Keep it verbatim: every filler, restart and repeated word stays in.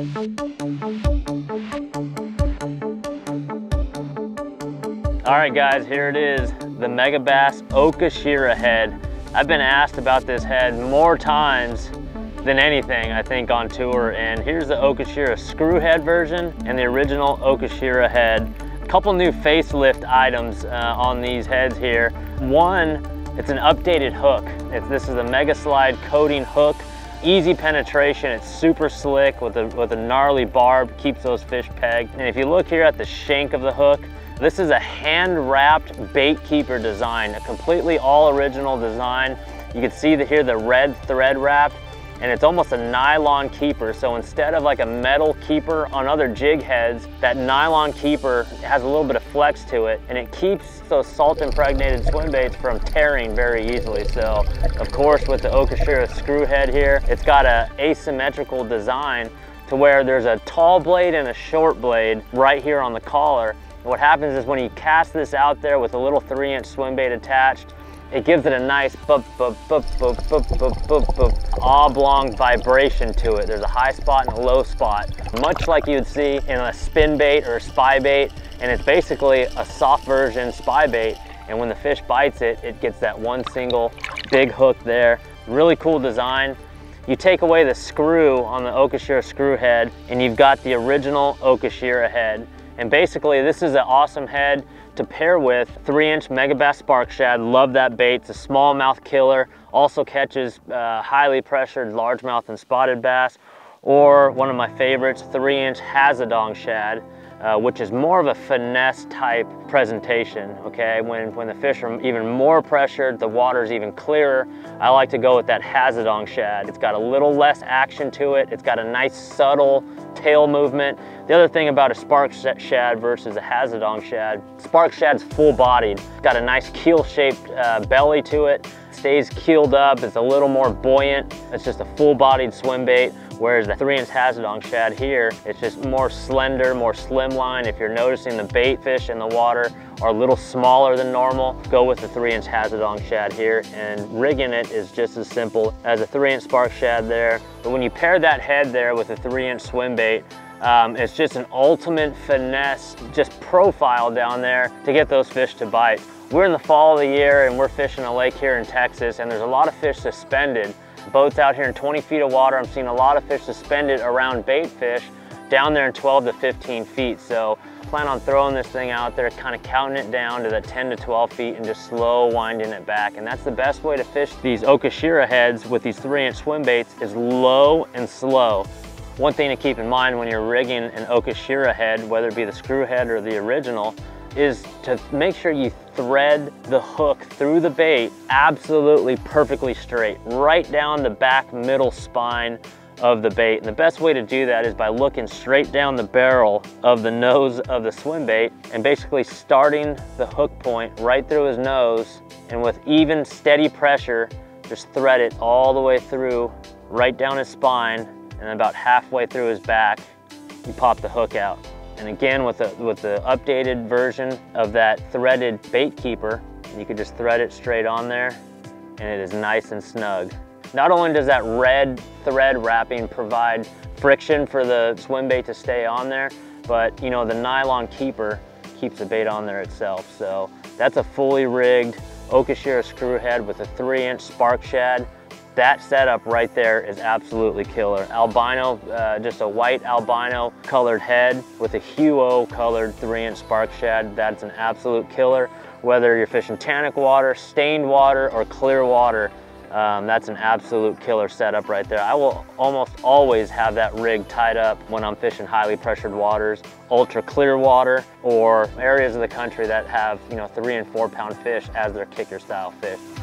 All right guys, here it is, the Megabass Okashira head. I've been asked about this head more times than anything, I think, on tour, and here's the Okashira screw head version and the original Okashira head. A couple new facelift items uh, on these heads here. One, it's an updated hook. It's, this is a Megaslide coating hook. Easy penetration, it's super slick with a, with a gnarly barb, keeps those fish pegged. And if you look here at the shank of the hook, this is a hand-wrapped bait keeper design, a completely all-original design. You can see the, here the red thread wrapped, and it's almost a nylon keeper. So instead of like a metal keeper on other jig heads, that nylon keeper has a little bit of flex to it, and it keeps those salt-impregnated swim baits from tearing very easily. So, of course, with the Okashira screw head here, it's got an asymmetrical design to where there's a tall blade and a short blade right here on the collar. What happens is when you cast this out there with a little three inch swim bait attached, it gives it a nice boop, boop, boop, boop, boop, boop, boop, boop, oblong vibration to it. There's a high spot and a low spot, much like you'd see in a spin bait or a spy bait. And it's basically a soft version spy bait. And when the fish bites it, it gets that one single big hook there. Really cool design. You take away the screw on the Okashira screw head and you've got the original Okashira head. And basically, this is an awesome head to pair with three inch Megabass Spark Shad. Love that bait. It's a smallmouth killer. Also catches uh, highly pressured largemouth and spotted bass. Or one of my favorites, three inch Hazedong Shad, uh, which is more of a finesse type presentation, okay? When, when the fish are even more pressured, the water's even clearer. I like to go with that Hazedong Shad. It's got a little less action to it. It's got a nice subtle tail movement. The other thing about a Spark Shad versus a Hazedong Shad, Spark Shad's full-bodied. It's got a nice keel-shaped uh, belly to it. It stays keeled up. It's a little more buoyant. It's just a full-bodied swim bait, whereas the three inch Hazedong Shad here, it's just more slender, more slimline. If you're noticing the bait fish in the water are a little smaller than normal, go with the three inch Hazedong Shad here, and rigging it is just as simple as a three inch Spark Shad there. But when you pair that head there with a three inch swim bait, Um, it's just an ultimate finesse, just profile down there to get those fish to bite. We're in the fall of the year and we're fishing a lake here in Texas, and there's a lot of fish suspended. Boats out here in twenty feet of water, I'm seeing a lot of fish suspended around bait fish down there in twelve to fifteen feet. So plan on throwing this thing out there, kind of counting it down to the ten to twelve feet and just slow winding it back. And that's the best way to fish these Okashira heads with these three inch swim baits, is low and slow. One thing to keep in mind when you're rigging an Okashira head, whether it be the screw head or the original, is to make sure you thread the hook through the bait absolutely perfectly straight, right down the back middle spine of the bait. And the best way to do that is by looking straight down the barrel of the nose of the swim bait and basically starting the hook point right through his nose, and with even steady pressure, just thread it all the way through, right down his spine, and about halfway through his back, you pop the hook out. And again, with the, with the updated version of that threaded bait keeper, you can just thread it straight on there, and it is nice and snug. Not only does that red thread wrapping provide friction for the swim bait to stay on there, but you know, the nylon keeper keeps the bait on there itself. So that's a fully rigged Okashira screw head with a three inch Spark Shad. That setup right there is absolutely killer. Albino, uh, just a white albino colored head with a hue-o colored three inch Spark Shad. That's an absolute killer. Whether you're fishing tannic water, stained water, or clear water, um, that's an absolute killer setup right there. I will almost always have that rig tied up when I'm fishing highly pressured waters, ultra clear water, or areas of the country that have, you know, three and four pound fish as their kicker style fish.